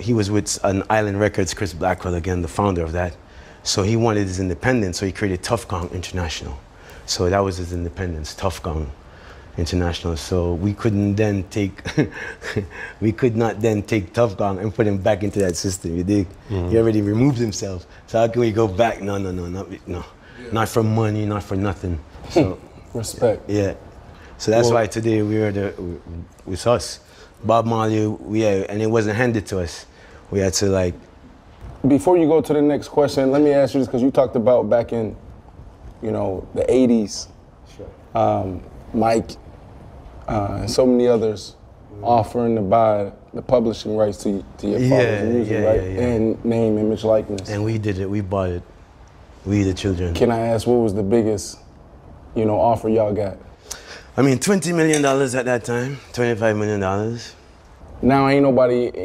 he was with an Island Records, Chris Blackwell, again, the founder of that. So he wanted his independence, so he created Tough Gong International. So that was his independence, Tough Gong International. So we couldn't then take, we could not then take Tough Gong and put him back into that system, you dig? Mm-hmm. He already removed himself. So how can we go back? No, no, no, no. Yeah. Not for money, not for nothing. So, respect. Yeah. So that's why today we are with us. Bob Marley, and it wasn't handed to us. We had to like. Before you go to the next question, let me ask you this, because you talked about back in, you know, the 80s, sure. Mike, and so many others offering to buy the publishing rights to your father's music, right? Yeah, yeah. And name, image, likeness. And we did it, we bought it. We, the children. Can I ask, what was the biggest, you know, offer y'all got? I mean, $20 million at that time, $25 million. Now ain't nobody.